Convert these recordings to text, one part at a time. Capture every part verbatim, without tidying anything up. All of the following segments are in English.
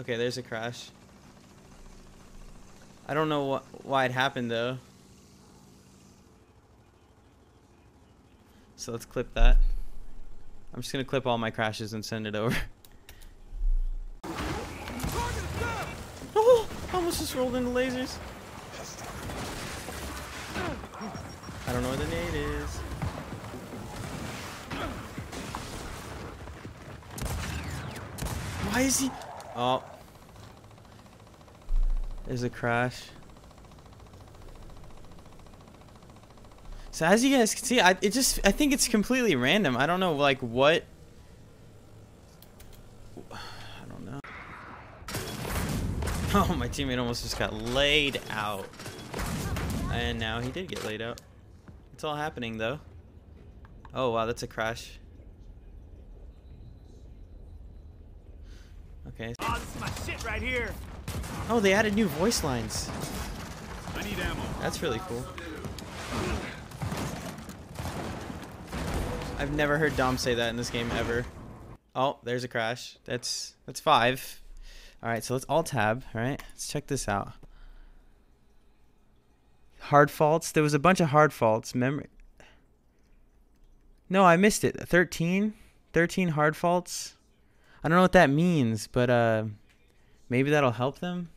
Okay, there's a crash. I don't know wh why it happened though. So let's clip that. I'm just gonna clip all my crashes and send it over. Oh, I almost just rolled into lasers. I don't know where the nade is. Why is he? Oh. There's a crash. So as you guys can see, I it just I think it's completely random. I don't know like what. I don't know. Oh, my teammate almost just got laid out. And now he did get laid out. It's all happening though. Oh wow, that's a crash. Okay. Oh, this is my shit right here. Oh, they added new voice lines. I need ammo. That's really cool. I've never heard Dom say that in this game ever. Oh, there's a crash. That's that's five. All right, so let's alt tab. All right, let's check this out. Hard faults. There was a bunch of hard faults. Memory. No, I missed it. Thirteen. Thirteen hard faults. I don't know what that means, but uh, maybe that'll help them.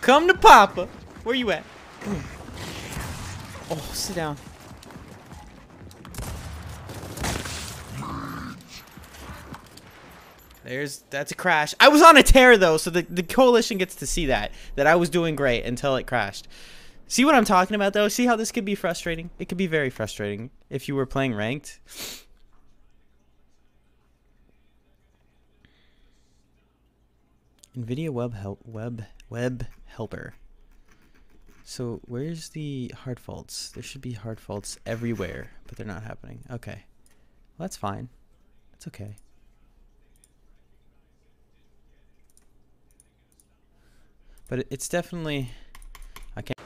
Come to Papa. Where you at? Come here. Oh, sit down. There's that's a crash. I was on a tear though, so the, the coalition gets to see that. That I was doing great until it crashed. See what I'm talking about though? See how this could be frustrating? It could be very frustrating if you were playing ranked. NVIDIA web help web web helper. So where's the hard faults? There should be hard faults everywhere, but they're not happening. Okay. Well, that's fine. That's okay. But it's definitely I can't.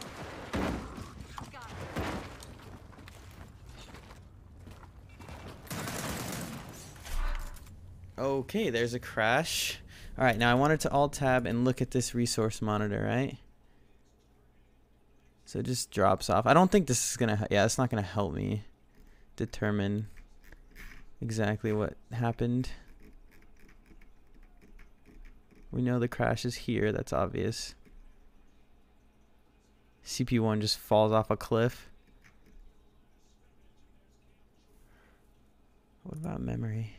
Okay, there's a crash. All right, now I wanted to alt tab and look at this resource monitor, right? So it just drops off. I don't think this is gonna, yeah, it's not gonna help me determine exactly what happened. We know the crash is here, that's obvious. C P one just falls off a cliff. What about memory?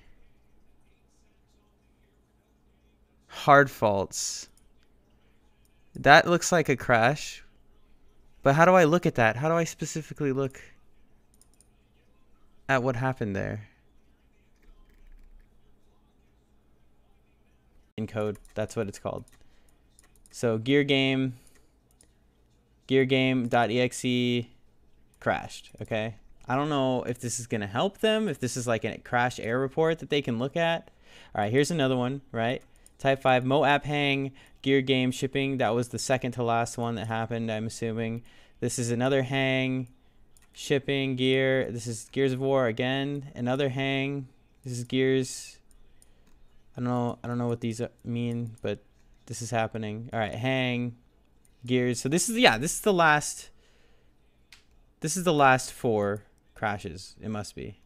Hard faults. That looks like a crash. But how do I look at that? How do I specifically look at what happened there? In code, that's what it's called. So Gear Game, Gear Game.exe crashed. Okay, I don't know if this is gonna help them. If this is like a crash error report that they can look at. All right, here's another one. Right, type five Mo app hang Gear Game shipping. That was the second to last one that happened. I'm assuming this is another hang shipping gear. This is Gears of War again. Another hang. This is Gears. I don't know, I don't know what these mean, but this is happening. All right, hang, Gears. So this is, yeah, this is the last, this is the last four crashes, it must be.